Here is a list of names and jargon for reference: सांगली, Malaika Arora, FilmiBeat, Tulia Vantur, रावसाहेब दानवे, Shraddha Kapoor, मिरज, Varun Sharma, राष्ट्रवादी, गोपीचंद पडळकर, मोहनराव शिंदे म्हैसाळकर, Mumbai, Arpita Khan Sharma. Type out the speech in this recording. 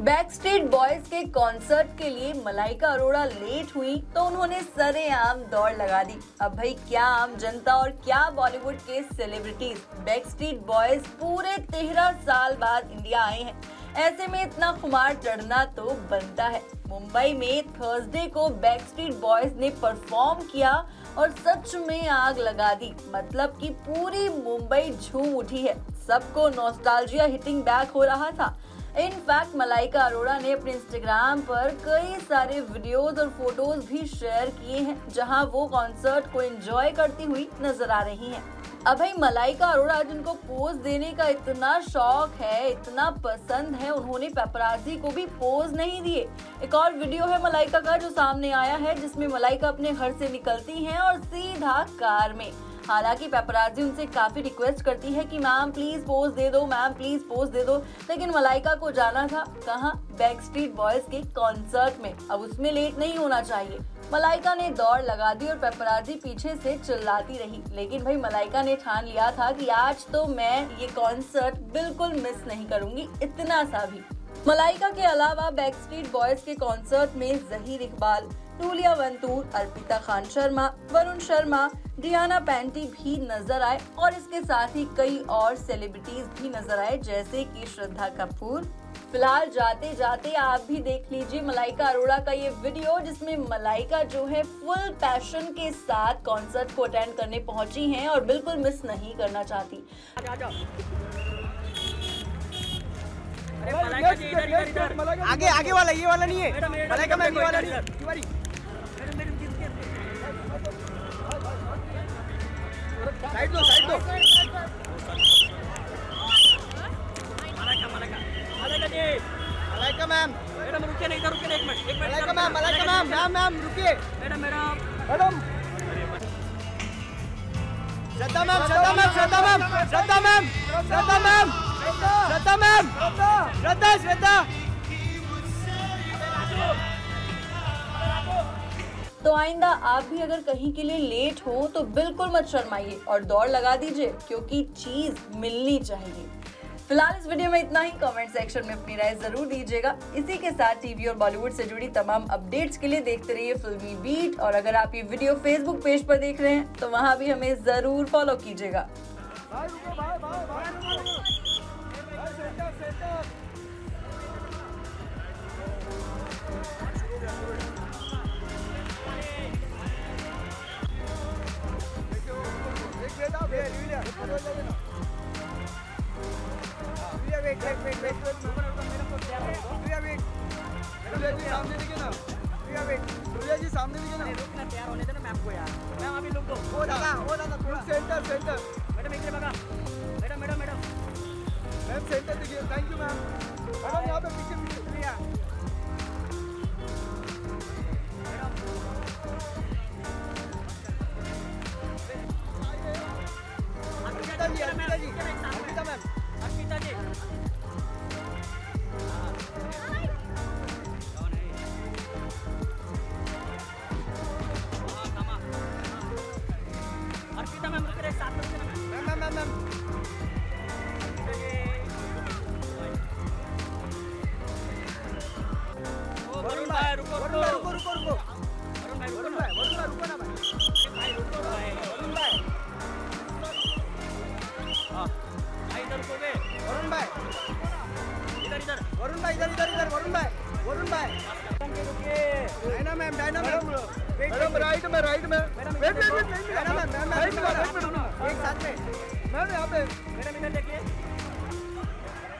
Backstreet boys के concert के लिए मलाइका अरोड़ा लेट हुई तो उन्होंने सरेआम दौड़ लगा दी। अब भाई क्या आम जनता और क्या बॉलीवुड के सेलिब्रिटीज बैकस्ट्रीट बॉयज पूरे 13 साल बाद इंडिया आए हैं, ऐसे में इतना खुमार चढ़ना तो बनता है। मुंबई में थर्सडे को बैकस्ट्रीट बॉयज ने परफॉर्म किया और सच में आग लगा दी, मतलब कि पूरी मुंबई झूम उठी है, सबको नॉस्टैल्जिया हिटिंग बैक हो रहा था। इनफैक्ट मलाइका अरोड़ा ने अपने इंस्टाग्राम पर कई सारे वीडियोज और फोटोज भी शेयर किए हैं जहां वो कॉन्सर्ट को एंजॉय करती हुई नजर आ रही हैं। अब भाई मलाइका अरोड़ा जिनको पोज देने का इतना शौक है, इतना पसंद है, उन्होंने पेपराजी को भी पोज नहीं दिए। एक और वीडियो है मलाइका का जो सामने आया है जिसमें मलाइका अपने घर से निकलती हैं और सीधा कार में। हालांकि पेपराजी उनसे काफ़ी रिक्वेस्ट करती है कि मैम प्लीज़ पोज दे दो, मैम प्लीज़ पोज दे दो, लेकिन मलाइका को जाना था कहाँ, बैकस्ट्रीट बॉयज के कॉन्सर्ट में। अब उसमें लेट नहीं होना चाहिए। मलाइका ने दौड़ लगा दी और पेपराजी पीछे से चिल्लाती रही, लेकिन भाई मलाइका ने ठान लिया था कि आज तो मैं ये कॉन्सर्ट बिल्कुल मिस नहीं करूँगी, इतना सा भी। मलाइका के अलावा बैकस्ट्रीट बॉयज के कॉन्सर्ट में ज़हीर इकबाल, टूलिया वंतूर, अर्पिता खान शर्मा, वरुण शर्मा, डियाना पेंटी भी नजर आए और इसके साथ ही कई और सेलिब्रिटीज भी नजर आए जैसे कि श्रद्धा कपूर। फिलहाल जाते जाते आप भी देख लीजिए मलाइका अरोड़ा का ये वीडियो जिसमें मलाइका जो है फुल पैशन के साथ कॉन्सर्ट को अटेंड करने पहुंची हैं और बिल्कुल मिस नहीं करना चाहती। अरे मलाइका जी इधर आगे आगे वाला ये वाला नहीं है, मलाइका मैम ये वाला नहीं है, साइड दो साइड दो। मलाइका मलाइका मलाइका जी, मलाइका मैम मैडम रुकिए, नहीं रुकिए एक मिनट एक minute, Malaika ma'am ma'am ma'am रुकिए madam madam madam, Shraddha ma'am Shraddha ma'am Shraddha ma'am Shraddha ma'am Shraddha ma'am Shraddha ma'am Shraddha Shraddha. तो आइंदा आप भी अगर कहीं के लिए लेट हो तो बिल्कुल मत शर्माइए और दौड़ लगा दीजिए क्योंकि चीज मिलनी चाहिए। फिलहाल इस वीडियो में इतना ही। कमेंट सेक्शन में अपनी राय जरूर दीजिएगा। इसी के साथ टीवी और बॉलीवुड से जुड़ी तमाम अपडेट्स के लिए देखते रहिए फिल्मी बीट, और अगर आप ये वीडियो फेसबुक पेज पर देख रहे हैं तो वहाँ भी हमें जरूर फॉलो कीजिएगा। तुलिया जी सामने दिखे ना, रुक ना, तैयार होने देना मैम को यार, मैम अभी रुक दो। वो दादा थोड़ा सेंटर मैडम एक जगह मैडम मैम सेंटर दिखिए। Thank you ma'am. मैडम यहां पे पीछे तुलिया मैडम यहाँ पे मैडम इधर देखिए।